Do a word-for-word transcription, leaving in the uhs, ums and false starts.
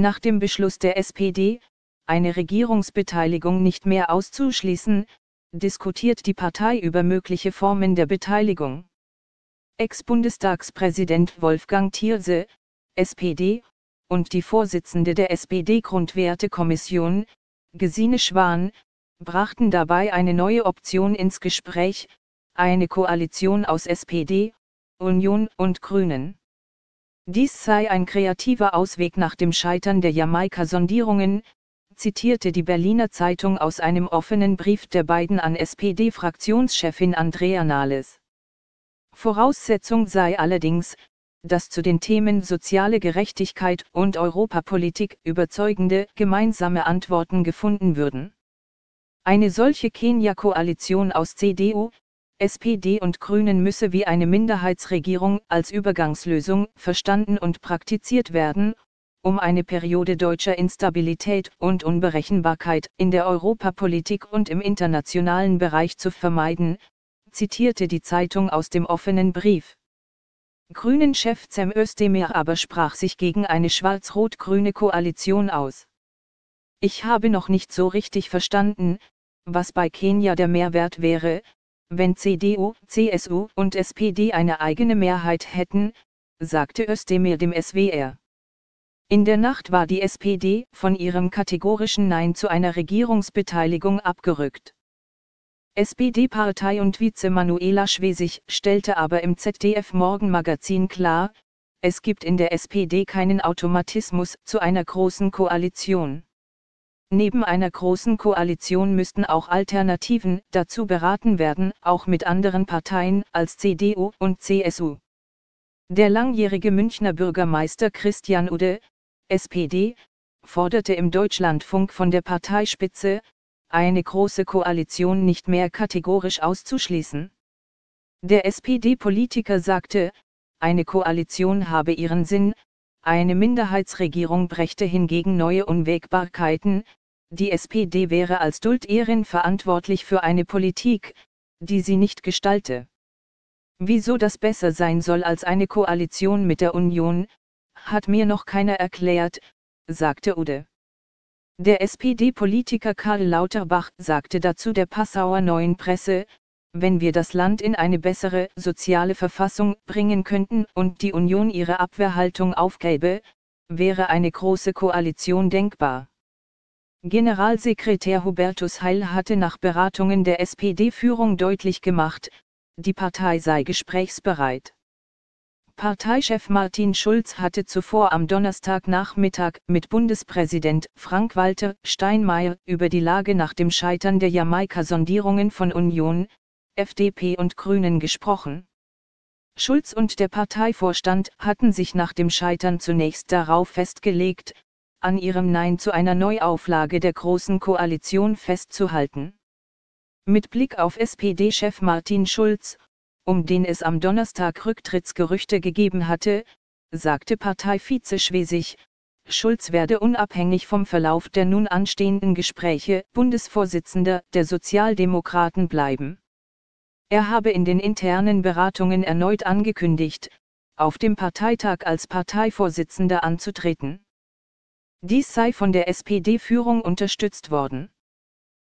nach dem Beschluss der S P D, eine Regierungsbeteiligung nicht mehr auszuschließen, diskutiert die Partei über mögliche Formen der Beteiligung. Ex-Bundestagspräsident Wolfgang Thierse, S P D, und die Vorsitzende der S P D-Grundwertekommission, Gesine Schwan, brachten dabei eine neue Option ins Gespräch, eine Koalition aus S P D, Union und Grünen. Dies sei ein kreativer Ausweg nach dem Scheitern der Jamaika-Sondierungen, zitierte die Berliner Zeitung aus einem offenen Brief der beiden an S P D-Fraktionschefin Andrea Nahles. Voraussetzung sei allerdings, dass zu den Themen soziale Gerechtigkeit und Europapolitik überzeugende gemeinsame Antworten gefunden würden. Eine solche Kenia-Koalition aus C D U, S P D und Grünen müsse wie eine Minderheitsregierung als Übergangslösung verstanden und praktiziert werden, um eine Periode deutscher Instabilität und Unberechenbarkeit in der Europapolitik und im internationalen Bereich zu vermeiden, zitierte die Zeitung aus dem offenen Brief. Grünen-Chef Cem Özdemir aber sprach sich gegen eine schwarz-rot-grüne Koalition aus. Ich habe noch nicht so richtig verstanden, was bei Kenia der Mehrwert wäre, wenn C D U, C S U und S P D eine eigene Mehrheit hätten, sagte Özdemir dem S W R. In der Nacht war die S P D von ihrem kategorischen Nein zu einer Regierungsbeteiligung abgerückt. S P D-Partei und Vize Manuela Schwesig stellte aber im Z D F-Morgenmagazin klar, es gibt in der S P D keinen Automatismus zu einer großen Koalition. Neben einer großen Koalition müssten auch Alternativen dazu beraten werden, auch mit anderen Parteien als C D U und C S U. Der langjährige Münchner Bürgermeister Christian Ude, S P D, forderte im Deutschlandfunk von der Parteispitze, eine große Koalition nicht mehr kategorisch auszuschließen. Der S P D-Politiker sagte, eine Koalition habe ihren Sinn, eine Minderheitsregierung brächte hingegen neue Unwägbarkeiten. Die S P D wäre als Duldehrin verantwortlich für eine Politik, die sie nicht gestalte. Wieso das besser sein soll als eine Koalition mit der Union, hat mir noch keiner erklärt, sagte Ude. Der S P D-Politiker Karl Lauterbach sagte dazu der Passauer Neuen Presse, wenn wir das Land in eine bessere soziale Verfassung bringen könnten und die Union ihre Abwehrhaltung aufgäbe, wäre eine große Koalition denkbar. Generalsekretär Hubertus Heil hatte nach Beratungen der S P D-Führung deutlich gemacht, die Partei sei gesprächsbereit. Parteichef Martin Schulz hatte zuvor am Donnerstagnachmittag mit Bundespräsident Frank-Walter Steinmeier über die Lage nach dem Scheitern der Jamaika-Sondierungen von Union, F D P und Grünen gesprochen. Schulz und der Parteivorstand hatten sich nach dem Scheitern zunächst darauf festgelegt, an ihrem Nein zu einer Neuauflage der Großen Koalition festzuhalten. Mit Blick auf S P D-Chef Martin Schulz, um den es am Donnerstag Rücktrittsgerüchte gegeben hatte, sagte Parteivize Schwesig, Schulz werde unabhängig vom Verlauf der nun anstehenden Gespräche Bundesvorsitzender der Sozialdemokraten bleiben. Er habe in den internen Beratungen erneut angekündigt, auf dem Parteitag als Parteivorsitzender anzutreten. Dies sei von der S P D-Führung unterstützt worden.